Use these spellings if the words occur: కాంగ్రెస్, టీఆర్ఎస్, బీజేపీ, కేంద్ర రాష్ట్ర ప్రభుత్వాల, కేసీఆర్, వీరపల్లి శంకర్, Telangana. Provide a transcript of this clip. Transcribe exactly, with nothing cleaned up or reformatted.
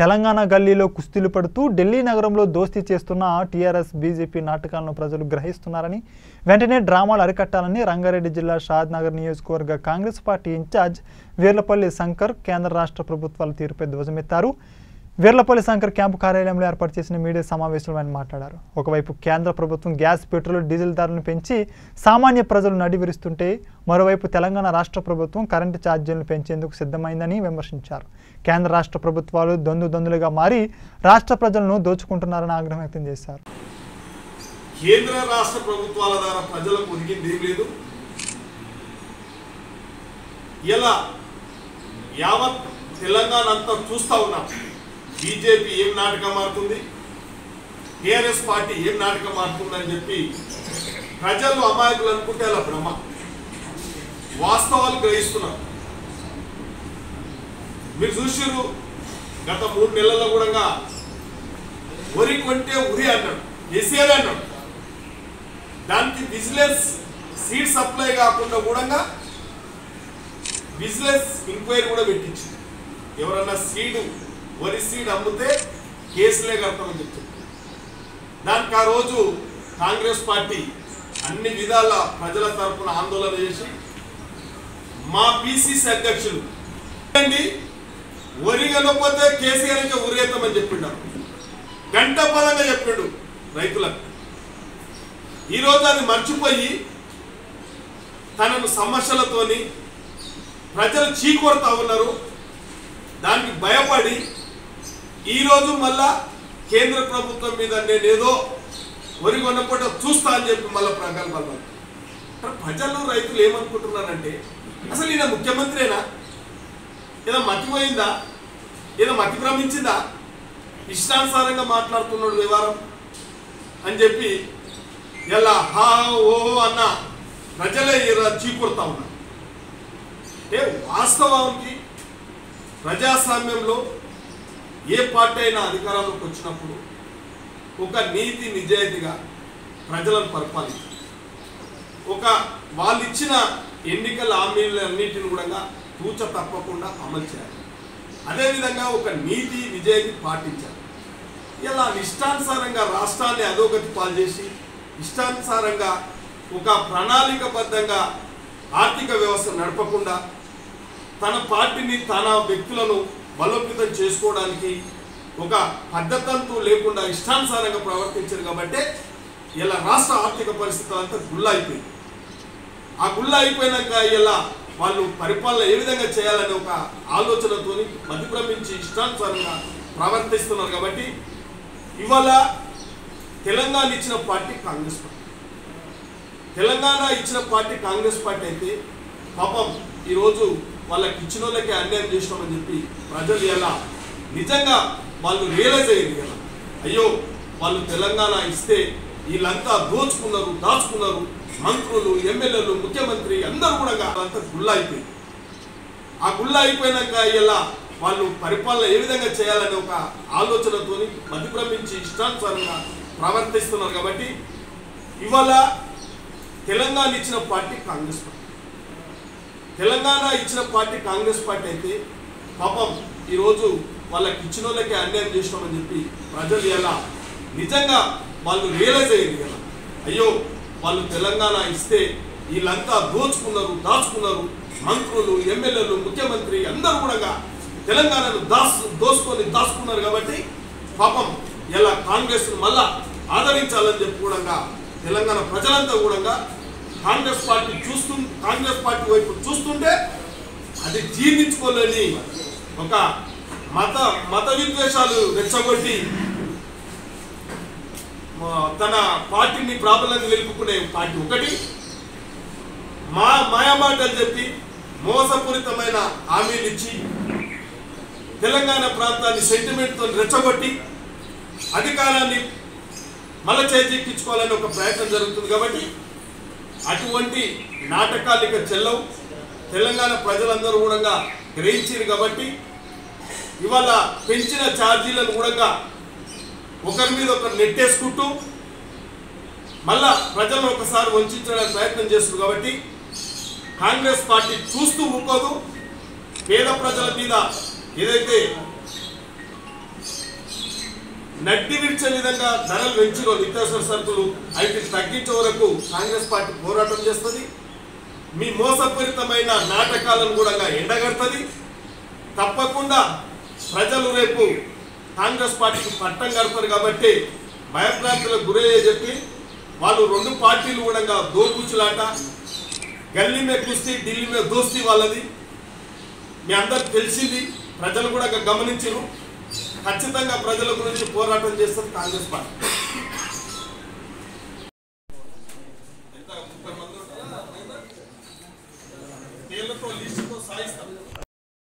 తెలంగాణ గల్లీలో కుస్తీలు పడుతూ ఢిల్లీ నగరంలో దోస్తీ చేస్తున్న టీఆర్ఎస్ బీజేపీ నాటకాలను ప్రజలు గ్రహిస్తున్నారని వెంటనే డ్రామాలు అరికట్టాలని రంగారెడ్డి జిల్లా షాద్ నగర్ నియోజకవర్గ కాంగ్రెస్ పార్టీ ఇన్ఛార్జ్ వీరపల్లి శంకర్ కేంద్ర రాష్ట్ర ప్రభుత్వాల తీరుపై ధ్వజమెత్తారు। వీరపల్లి శంకర్ క్యాంపు కార్యాలయంలో ఏర్పాటు చేసిన మీడియా సమావేశంలో ఆయన మాట్లాడారు। ఒకవైపు కేంద్ర ప్రభుత్వం గ్యాస్ పెట్రోల్ డీజిల్ ధరలను పెంచి సామాన్య ప్రజలు నడివిరుస్తుంటే మరోవైపు తెలంగాణ రాష్ట్ర ప్రభుత్వం కరెంటు ఛార్జీలను పెంచేందుకు సిద్ధమైందని విమర్శించారు। కేంద్ర రాష్ట్ర ప్రభుత్వాలు దొందు దొందులుగా మారి రాష్ట్ర ప్రజలను దోచుకుంటున్నారని ఆగ్రహం వ్యక్తం చేశారు। కేంద్ర రాష్ట్ర ప్రభుత్వాల ద్వారా ప్రజలకు ఒరిగింది ఏమీ లేదు। ఇలా యావత్ తెలంగాణ అంతా చూస్తా ఉన్నాం। బీజేపీ ఏం నాటకం ఆడుతుంది, టీఆర్ఎస్ పార్టీ ఏం నాటకం ఆడుతుందని చెప్పి ప్రజలు అమాయకులు అనుకుంటే అలా భ్రమ, వాస్తవాలు గ్రహిస్తున్నారు। మీరు చూసారు గత మూడు నెలల్లో కూడా ఉరి కొంటే ఉరి అన్నాడు కేసీఆర్ అన్నాడు, దానికి బిజినెస్ సీడ్ సప్లై కాకుండా కూడా బిజినెస్ ఎంక్వైరీ కూడా పెట్టించింది। ఎవరన్నా సీడు వరి సీడ్ అమ్మితే కేసులే కడతామని చెప్తుంది। దానికి ఆ రోజు కాంగ్రెస్ పార్టీ అన్ని విధాల ప్రజల తరఫున ఆందోళన చేసి మా పిసిసి అధ్యక్షులు వరి కనకపోతే కేసీఆర్ ఇంకా ఉరేతామని చెప్పిండారు, గంట పదంగా చెప్పాడు రైతులకు। ఈరోజు అది మర్చిపోయి తనను సమస్యలతోని ప్రజలు చీకొడతా ఉన్నారు। దానికి భయపడి ఈరోజు మళ్ళా కేంద్ర ప్రభుత్వం మీద నేనేదో వరి కొనపడ చూస్తా అని చెప్పి మళ్ళీ ప్రగల్భాలు ప్రజలు రైతులు ఏమనుకుంటున్నారంటే అసలు ఈయన ముఖ్యమంత్రినా, ఏదో మతిపోయిందా, ఏదో మతి భ్రమించిందా, ఇష్టానుసారంగా మాట్లాడుతున్నాడు వ్యవహారం అని చెప్పి ఎలా హా ఓహో అన్న ప్రజలే చీకొడతా ఉన్నారు। అంటే వాస్తవానికి ప్రజాస్వామ్యంలో ఏ పార్టీ అయినా అధికారంలోకి వచ్చినప్పుడు ఒక నీతి నిజాయితీగా ప్రజలను పరిపాలించాలి, ఒక వాళ్ళు ఇచ్చిన ఎన్నికల హామీలన్నింటిని కూడా తూచ తప్పకుండా అమలు చేయాలి, అదేవిధంగా ఒక నీతి నిజాయితీ పాటించాలి। ఇలా ఇష్టానుసారంగా రాష్ట్రాన్ని అధోగతి పాల్చేసి ఇష్టానుసారంగా ఒక ప్రణాళికబద్ధంగా ఆర్థిక వ్యవస్థ నడపకుండా తన పార్టీని తన వ్యక్తులను బలోపేతం చేసుకోవడానికి ఒక పద్ధతంతో లేకుండా ఇష్టానుసారంగా ప్రవర్తించారు కాబట్టి ఇలా రాష్ట్ర ఆర్థిక పరిస్థితి అంతా గుల్ల అయిపోయింది। ఆ గుల్ల అయిపోయినాక ఇలా వాళ్ళు పరిపాలన ఏ విధంగా చేయాలనే ఒక ఆలోచనతో మతిభ్రమించి ఇష్టానుసారంగా ప్రవర్తిస్తున్నారు కాబట్టి ఇవాళ తెలంగాణ ఇచ్చిన పార్టీ కాంగ్రెస్ పార్టీ, తెలంగాణ ఇచ్చిన పార్టీ కాంగ్రెస్ పార్టీ అయితే పాపం ఈరోజు వాళ్ళకి ఇచ్చిన వాళ్ళకి అన్యాయం చేసినామని చెప్పి ప్రజలు ఎలా నిజంగా వాళ్ళు రియలైజ్ అయ్యింది కదా, అయ్యో వాళ్ళు తెలంగాణ ఇస్తే వీళ్ళంతా దోచుకున్నారు దాచుకున్నారు, మంత్రులు ఎమ్మెల్యేలు ముఖ్యమంత్రి అందరూ కూడా అంతా గుల్ల అయిపోయింది। ఆ గుల్ల అయిపోయినాక ఇలా వాళ్ళు పరిపాలన ఏ విధంగా చేయాలనే ఒక ఆలోచనతో మతిభ్రమించి ఇష్టానుసారంగా ప్రవర్తిస్తున్నారు కాబట్టి ఇవాళ తెలంగాణ ఇచ్చిన పార్టీ కాంగ్రెస్ పార్టీ, తెలంగాణ ఇచ్చిన పార్టీ కాంగ్రెస్ పార్టీ అయితే పాపం ఈరోజు వాళ్ళకి ఇచ్చిన వాళ్ళకి అన్యాయం చేసినామని చెప్పి ప్రజలు ఎలా నిజంగా వాళ్ళు రియలైజ్ అయ్యింది కదా, అయ్యో వాళ్ళు తెలంగాణ ఇస్తే వీళ్ళంతా దోచుకున్నారు దాచుకున్నారు, మంత్రులు ఎమ్మెల్యేలు ముఖ్యమంత్రి అందరూ కూడా తెలంగాణను దాసు దోచుకొని దాచుకున్నారు కాబట్టి పాపం ఎలా కాంగ్రెస్ను మళ్ళా ఆదరించాలని చెప్పి కూడా తెలంగాణ ప్రజలంతా కూడా కాంగ్రెస్ పార్టీ చూస్తు కాంగ్రెస్ పార్టీ వైపు చూస్తుంటే అది జీర్ణించుకోలేని ఒక మత మత విద్వేషాలు రెచ్చగొట్టి తన పార్టీని ప్రాబల్యం నిలుపుకునే పార్టీ ఒకటి, మా మాయమాటలు చెప్పి మోసపూరితమైన హామీలు ఇచ్చి తెలంగాణ ప్రాంతాన్ని సెంటిమెంట్తో రెచ్చగొట్టి అధికారాన్ని మళ్ళీ చేజిక్కించుకోవాలని ఒక ప్రయత్నం జరుగుతుంది కాబట్టి అటువంటి నాటకాలిక చెల్లవు తెలంగాణ ప్రజలందరూ కూడా గ్రహించారు కాబట్టి ఇవాళ పెంచిన ఛార్జీలను కూడా ఒకరి మీద ఒకరు నెట్టేసుకుంటూ మళ్ళా ప్రజలను ఒకసారి వంచడానికి ప్రయత్నం చేస్తున్నారు కాబట్టి కాంగ్రెస్ పార్టీ చూస్తూ ఊరుకోదు। పేద ప్రజల మీద ఏదైతే నడ్డి విడిచే విధంగా ధరలు పెంచుకో నిత్యావసర సరుకులు అయితే తగ్గించే వరకు కాంగ్రెస్ పార్టీ పోరాటం చేస్తుంది. మీ మోసపూరితమైన నాటకాలను కూడా ఎండగడుతుంది. తప్పకుండా ప్రజలు రేపు కాంగ్రెస్ పార్టీకి పట్టం కడతారు కాబట్టి భయభ్రాంతులకు గురయ్యే చెప్పి వాళ్ళు రెండు పార్టీలు కూడా దోపుచ్చులాట గల్లీ మీద కుస్తీ ఢిల్లీ మీద దోస్తీ వాళ్ళది మీ అందరికి తెలిసింది. ప్రజలు కూడా గమనించారు. ఖచ్చితంగా ప్రజల గురించి పోరాటం చేస్తుంది కాంగ్రెస్ పార్టీ.